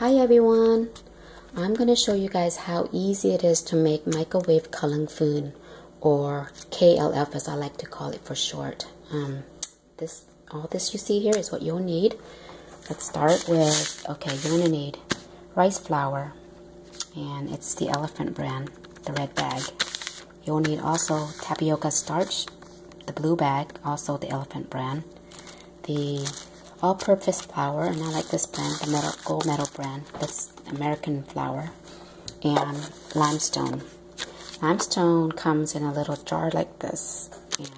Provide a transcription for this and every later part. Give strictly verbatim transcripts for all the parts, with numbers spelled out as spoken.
Hi everyone, I'm going to show you guys how easy it is to make microwave Khao Lam Fun, or K L F as I like to call it for short. Um, this all this you see here is what you'll need. Let's start with, okay, you're going to need rice flour, and it's the elephant brand, the red bag. You'll need also tapioca starch, the blue bag, also the elephant brand, the all-purpose flour, and I like this brand, the metal, Gold Medal brand. That's American flour, and limestone. Limestone comes in a little jar like this, and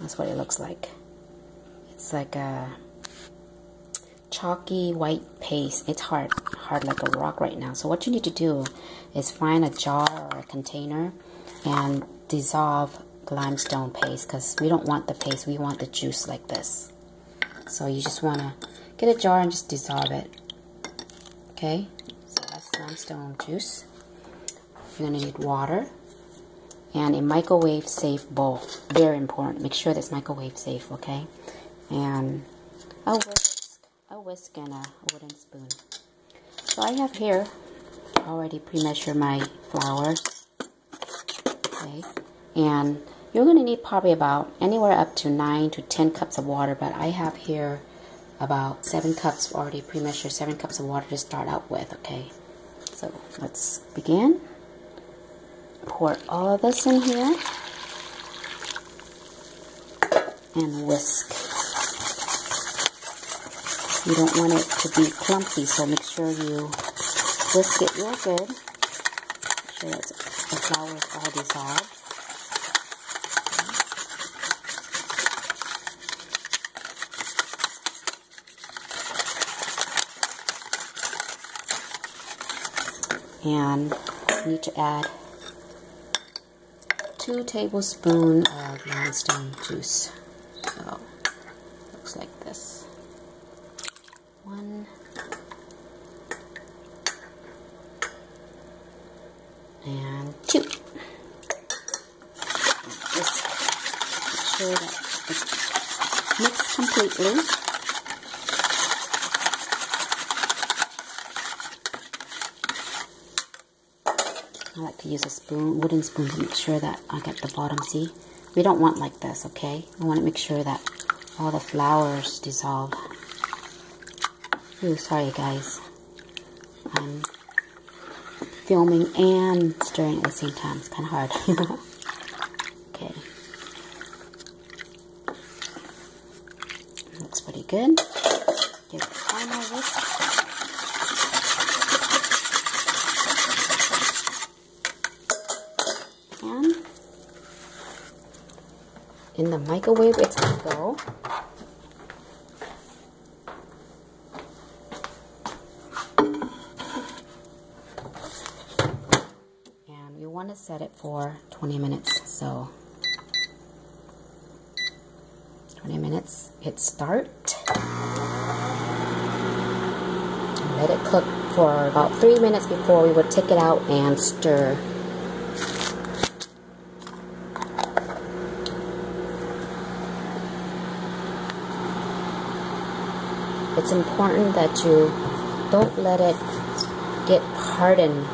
that's what it looks like. It's like a chalky white paste. It's hard, hard like a rock right now. So what you need to do is find a jar or a container and dissolve the limestone paste, because we don't want the paste, we want the juice like this. So you just want to get a jar and just dissolve it. Okay, so that's limestone juice. You're going to need water and a microwave safe bowl. Very important. Make sure that's microwave safe, okay? And a whisk, a whisk and a wooden spoon. So I have here already pre-measured my flour. Okay, and you're going to need probably about anywhere up to nine to ten cups of water, but I have here about seven cups already pre-measured, seven cups of water to start out with, okay? So let's begin. Pour all of this in here and whisk. You don't want it to be clumpy, so make sure you whisk it real good. Make sure that the flour is all dissolved. And you need to add two tablespoons of limestone juice. So looks like this. One and two. And just make sure that it's mixed completely. I like to use a spoon, wooden spoon, to make sure that I get the bottom, see? We don't want like this, okay? I want to make sure that all the flours dissolve. Ooh, sorry guys. I'm filming and stirring at the same time. It's kind of hard. Okay. Looks pretty good. Give it a final whisk. In the microwave, it's gonna go. And you want to set it for twenty minutes. So, twenty minutes, hit start. Let it cook for about three minutes before we would take it out and stir. It's important that you don't let it get hardened.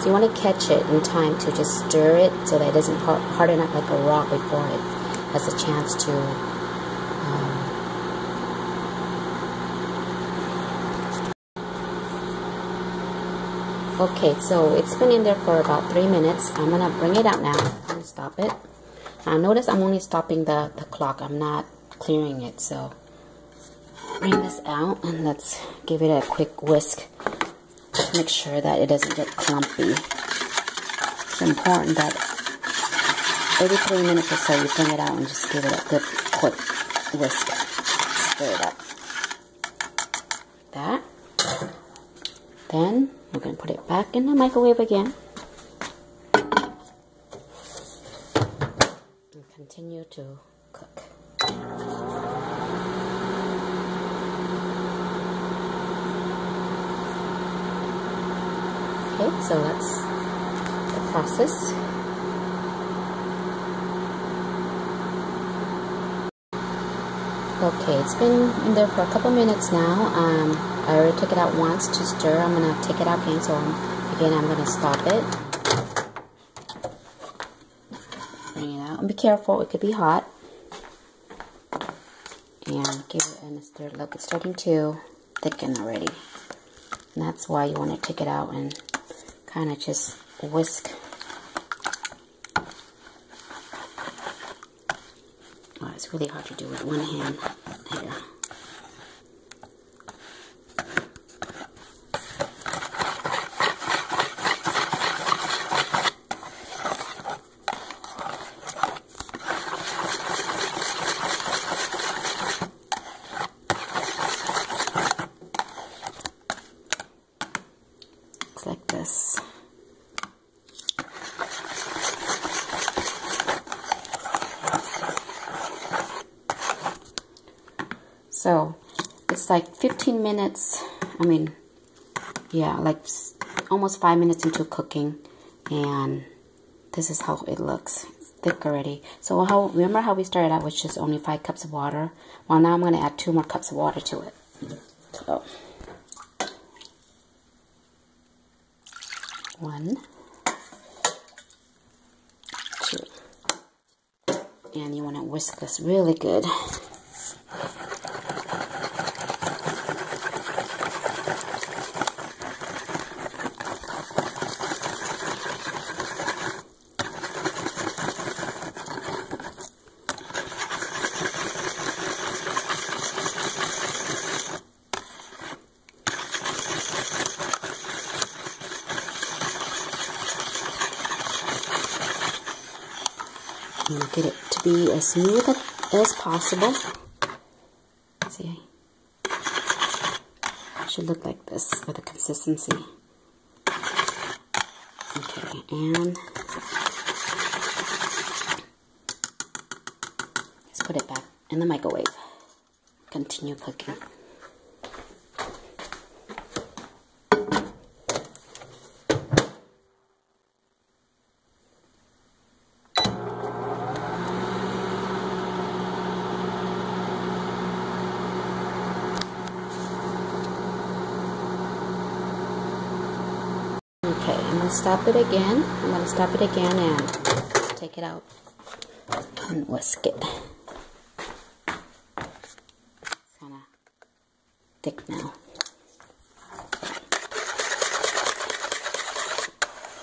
So you want to catch it in time to just stir it so that it doesn't harden up like a rock before it has a chance to um. Okay, so it's been in there for about three minutes. I'm gonna bring it out now. I'm gonna stop it. Now notice I'm only stopping the, the clock. I'm not clearing it, so bring this out and let's give it a quick whisk. Just make sure that it doesn't get clumpy. It's important that every three minutes or so you bring it out and just give it a good quick whisk. Stir it up. Like that. Then we're going to put it back in the microwave again. And continue to cook. Okay, so that's the process. Okay, it's been in there for a couple minutes now. Um, I already took it out once to stir. I'm going to take it out again, so I'm, again I'm going to stop it. Bring it out. And be careful, it could be hot. And give it a stir. Look, it's starting to thicken already. And that's why you want to take it out and kind of just whisk. Oh, it's really hard to do with one hand here. Like this. So it's like fifteen minutes, I mean, yeah, like almost five minutes into cooking, and this is how it looks. It's thick already. So how, remember how we started out with just only five cups of water? Well, now I'm going to add two more cups of water to it. So one, two, and you want to whisk this really good. Get it to be as smooth as possible. See, it should look like this for the consistency. Okay, and let's put it back in the microwave. Continue cooking. Okay, I'm going to stop it again. I'm going to stop it again and take it out and whisk it. It's kind of thick now.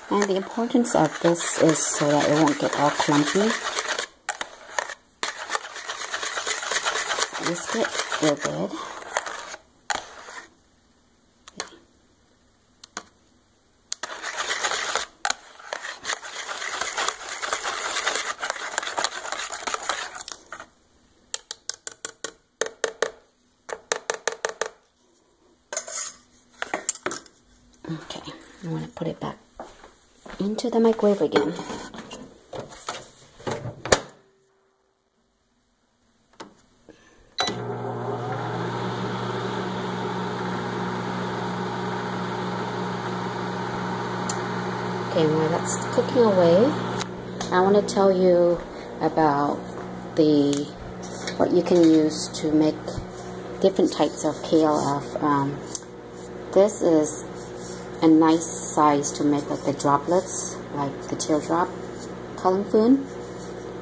And the importance of this is so that it won't get all clumpy. Whisk it real good. Okay, I want to put it back into the microwave again. Okay, while that's cooking away, I want to tell you about the what you can use to make different types of K L F. Um, this is a nice size to make like the droplets, like the teardrop Khao Lam Fun.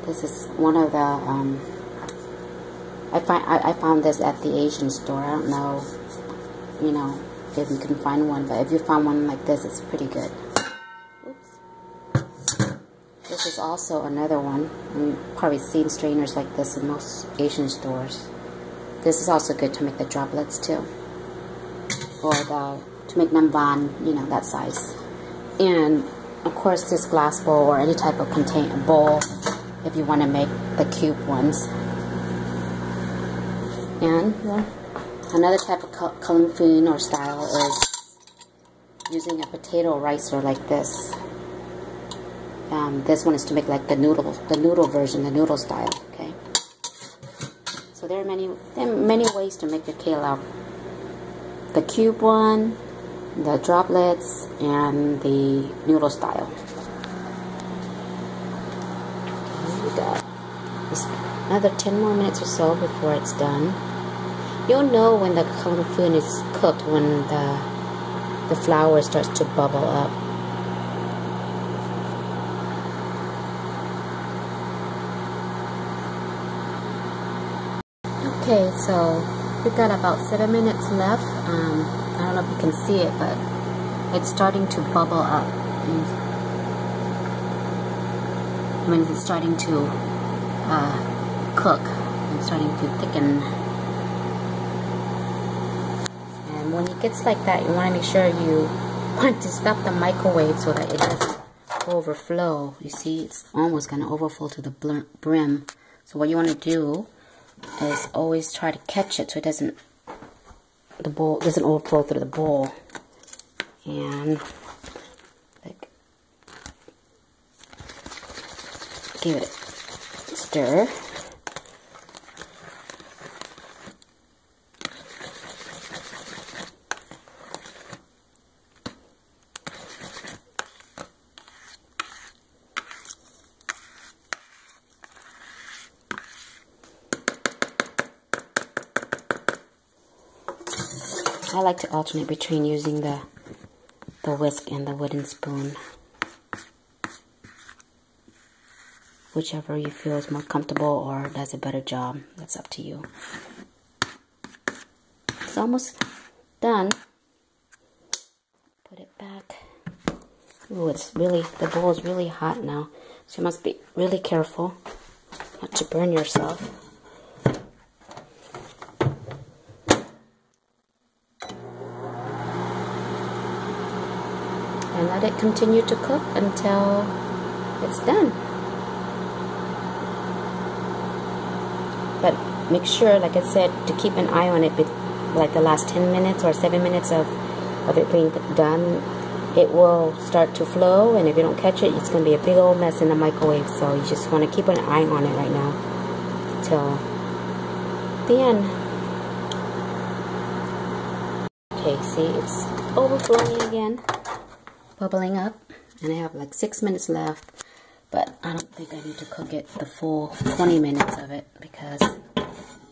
This is one of the um, I find I, I found this at the Asian store. I don't know, you know, if you can find one, but if you found one like this, it's pretty good. Oops. This is also another one. You've probably seen strainers like this in most Asian stores. This is also good to make the droplets too, or the to make namban, you know, that size. And of course this glass bowl or any type of contain bowl if you want to make the cube ones. And yeah, another type of Khao Lam Fun or style is using a potato ricer like this. Um, this one is to make like the noodle, the noodle version, the noodle style. Okay. So there are many, there are many ways to make the K L F. The cube one, the droplets, and the noodle style. Here we go. Just another ten more minutes or so before it's done. You'll know when the Khao Lam Fun is cooked when the the flour starts to bubble up. Okay, so we've got about seven minutes left. Um, I don't know if you can see it, but it's starting to bubble up. It means it's starting to uh, cook. It's starting to thicken. And when it gets like that, you want to make sure you want to stop the microwave so that it doesn't overflow. You see, it's almost going to overflow to the brim. So what you want to do is always try to catch it so it doesn't the bowl doesn't overflow through the bowl. And like give it a stir. I like to alternate between using the the whisk and the wooden spoon, whichever you feel is more comfortable or does a better job. That's up to you. It's almost done. Put it back. Ooh, it's really the bowl is really hot now, so you must be really careful not to burn yourself. And let it continue to cook until it's done. But make sure, like I said, to keep an eye on it, like the last ten minutes or seven minutes of, of it being done, it will start to flow, and if you don't catch it, it's going to be a big old mess in the microwave, so you just want to keep an eye on it right now till the end. Okay, see, it's overflowing again. Bubbling up, and I have like six minutes left, but I don't think I need to cook it the full twenty minutes of it because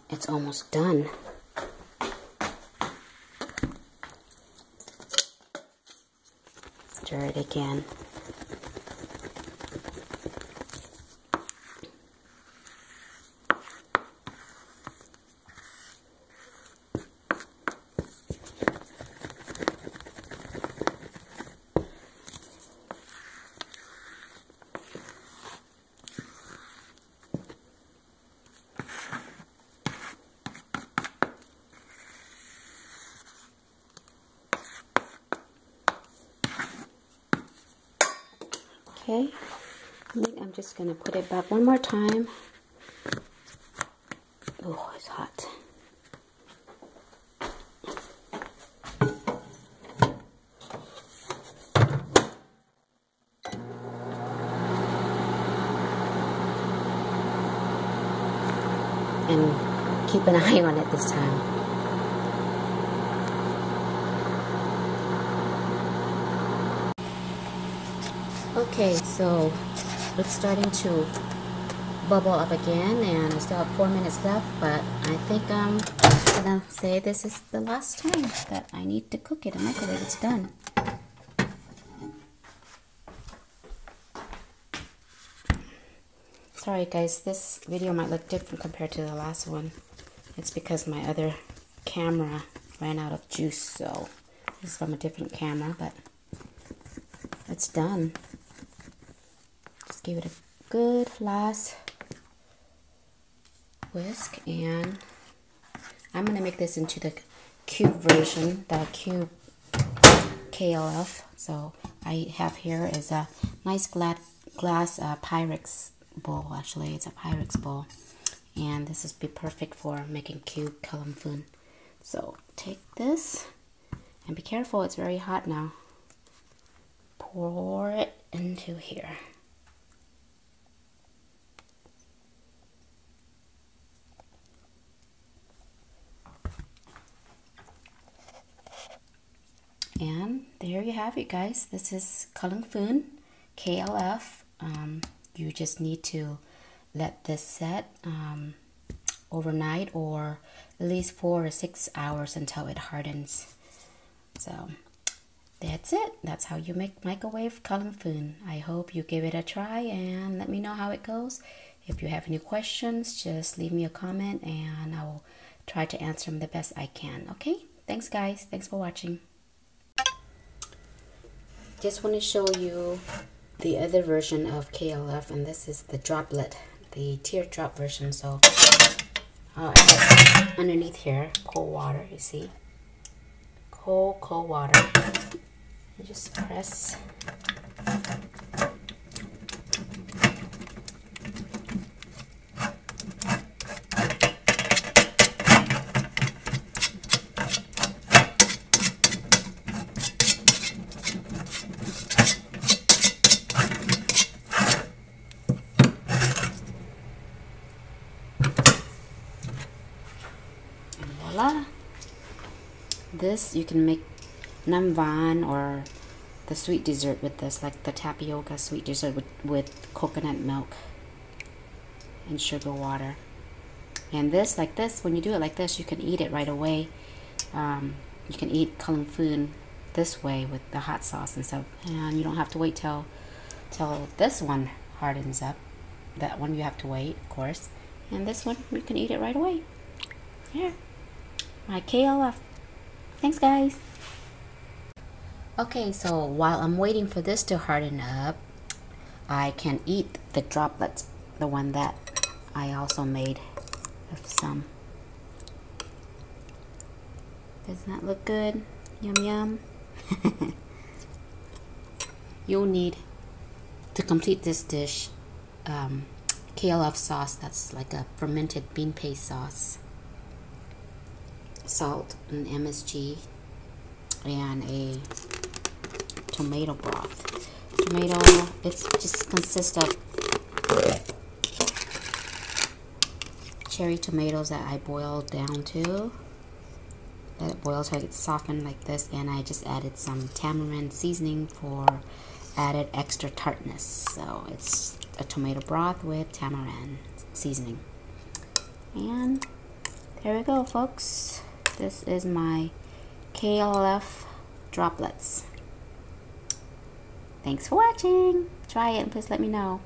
it's almost done. Stir it again. Okay, I'm just going to put it back one more time. Oh, it's hot. And keep an eye on it this time. Okay, so it's starting to bubble up again, and I still have four minutes left, but I think I'm gonna say this is the last time that I need to cook it in the microwave. It's done. Sorry guys, this video might look different compared to the last one. It's because my other camera ran out of juice, so this is from a different camera, but it's done. Give it a good last whisk, and I'm going to make this into the cube version, the cube K L F. So I have here is a nice glass, glass uh, Pyrex bowl. Actually, it's a Pyrex bowl, and this would be perfect for making cube Khao Lam Fun. So take this, and be careful, it's very hot now. Pour it into here. And there you have it, guys. This is Khao Lam Fun, K L F. Um, you just need to let this set, um, overnight or at least four or six hours until it hardens. So that's it. That's how you make microwave Khao Lam Fun. I hope you give it a try and let me know how it goes. If you have any questions, just leave me a comment and I will try to answer them the best I can. Okay? Thanks guys. Thanks for watching. Just want to show you the other version of K L F, and this is the droplet, the teardrop version. So uh, underneath here, cold water, you see? Cold, cold water. You just press. And voila. This you can make nam van or the sweet dessert with this, like the tapioca sweet dessert with, with coconut milk and sugar water. And this, like this, when you do it like this, you can eat it right away. Um, you can eat Khao Lam Fun this way with the hot sauce and stuff, and you don't have to wait till till this one hardens up. That one you have to wait, of course. And this one you can eat it right away. Here, my K L F. Thanks, guys. Okay, so while I'm waiting for this to harden up, I can eat the droplets, the one that I also made of some. Does that look good? Yum yum. You'll need to complete this dish um, K L F sauce, that's like a fermented bean paste sauce, salt and M S G, and a tomato broth. Tomato, it's just consists of cherry tomatoes that I boiled down to. Let it boil till it's softened like this, and I just added some tamarind seasoning for added extra tartness. So it's a tomato broth with tamarind seasoning. And there we go, folks. This is my K L F droplets. Thanks for watching. Try it and please let me know.